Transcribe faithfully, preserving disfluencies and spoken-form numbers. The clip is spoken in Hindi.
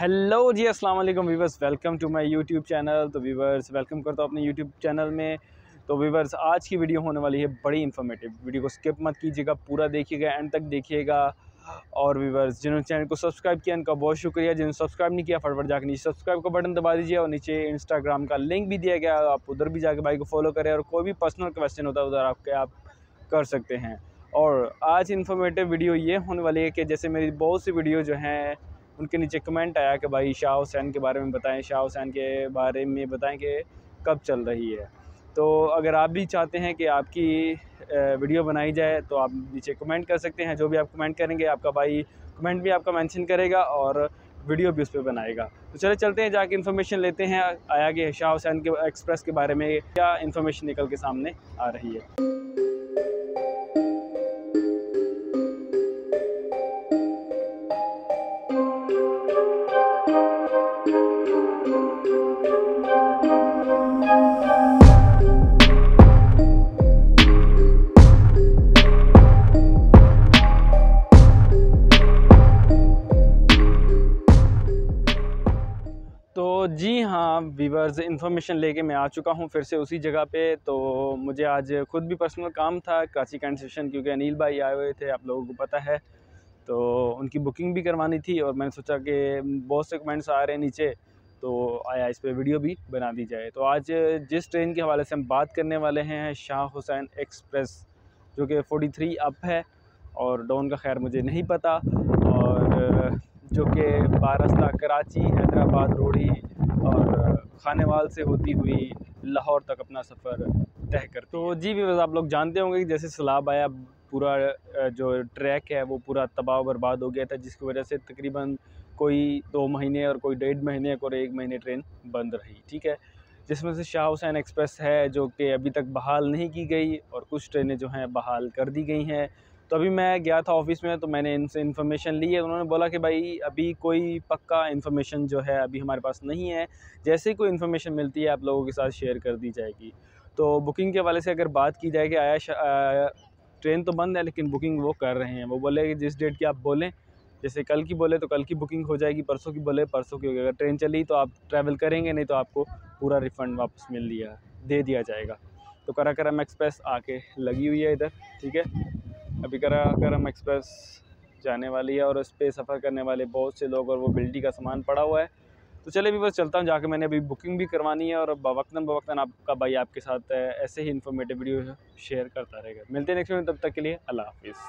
हेलो जी, अस्सलाम वालेकुम viewers, welcome to my YouTube channel. तो वीवर्स वेलकम करता हूँ अपने यूट्यूब चैनल में। तो वीवर्स आज की वीडियो होने वाली है बड़ी इन्फॉर्मेटिव। वीडियो को स्किप मत कीजिएगा, पूरा देखिएगा, एंड तक देखिएगा। और वीवर्स जिन्होंने चैनल को सब्सक्राइब किया उनका बहुत शुक्रिया, जिन्होंने सब्सक्राइब नहीं किया फटाफट जाकर नीचे सब्सक्राइब का बटन दबा दीजिए और नीचे इंस्टाग्राम का लिंक भी दिया गया, आप उधर भी जाकर भाई को फॉलो करें। और कोई भी पर्सनल क्वेश्चन होता है उधर आपके आप कर सकते हैं। और आज इन्फॉर्मेटिव वीडियो ये होने वाली है कि जैसे मेरी बहुत सी वीडियो जो हैं उनके नीचे कमेंट आया कि भाई शाह हुसैन के बारे में बताएं, शाह हुसैन के बारे में बताएं कि कब चल रही है। तो अगर आप भी चाहते हैं कि आपकी वीडियो बनाई जाए तो आप नीचे कमेंट कर सकते हैं। जो भी आप कमेंट करेंगे आपका भाई कमेंट भी आपका मेंशन करेगा और वीडियो भी उस पर बनाएगा। तो चले चलते हैं, जाके इन्फॉर्मेशन लेते हैं आया कि शाह हुसैन के एक्सप्रेस के बारे में क्या इन्फॉर्मेशन निकल के सामने आ रही है। जी हाँ वीवर्स, इन्फॉर्मेशन लेके मैं आ चुका हूँ फिर से उसी जगह पे। तो मुझे आज ख़ुद भी पर्सनल काम था कराची कैंट स्टेशन, क्योंकि अनिल भाई आए हुए थे, आप लोगों को पता है, तो उनकी बुकिंग भी करवानी थी। और मैंने सोचा कि बहुत से कमेंट्स आ रहे हैं नीचे, तो आया इस पे वीडियो भी बना दी जाए। तो आज जिस ट्रेन के हवाले से हम बात करने वाले हैं, शाह हुसैन एक्सप्रेस, जो कि फोर्टी थ्री अप है और डाउन का खैर मुझे नहीं पता, और जो कि बारास्ता कराची हैदराबाद रोड़ी और खानेवाल से होती हुई लाहौर तक अपना सफ़र तय कर। तो जी वीवर्स, आप लोग जानते होंगे कि जैसे सैलाब आया पूरा जो ट्रैक है वो पूरा तबाह बर्बाद हो गया था, जिसकी वजह से तकरीबन कोई दो महीने और कोई डेढ़ महीने और एक महीने ट्रेन बंद रही, ठीक है। जिसमें से शाह हुसैन एक्सप्रेस है जो कि अभी तक बहाल नहीं की गई और कुछ ट्रेनें जो हैं बहाल कर दी गई हैं। तो अभी मैं गया था ऑफिस में, तो मैंने इनसे इन्फॉर्मेशन ली है। उन्होंने बोला कि भाई अभी कोई पक्का इन्फॉर्मेशन जो है अभी हमारे पास नहीं है, जैसे ही कोई इन्फॉर्मेशन मिलती है आप लोगों के साथ शेयर कर दी जाएगी। तो बुकिंग के हवाले से अगर बात की जाए कि आया ट्रेन तो बंद है लेकिन बुकिंग वो कर रहे हैं। वो बोले कि जिस डेट की आप बोलें, जैसे कल की बोले तो कल की बुकिंग हो जाएगी, परसों की बोले परसों की होगी। अगर ट्रेन चली तो आप ट्रैवल करेंगे, नहीं तो आपको पूरा रिफ़ंड वापस मिल दिया दे दिया जाएगा। तो कारा करम एक्सप्रेस आके लगी हुई है इधर, ठीक है। अभी कारा करम एक्सप्रेस जाने वाली है और उस पर सफ़र करने वाले बहुत से लोग, और वो बिल्डी का सामान पड़ा हुआ है। तो चले भी बस चलता हूँ, जाके मैंने अभी बुकिंग भी करवानी है और बवक्तन बवक्तन आपका भाई आपके साथ ऐसे ही इन्फॉर्मेटिव वीडियो शेयर करता रहेगा। मिलते हैं नेक्स्ट वीडियो, तब तक के लिए अल्लाह हाफिज़।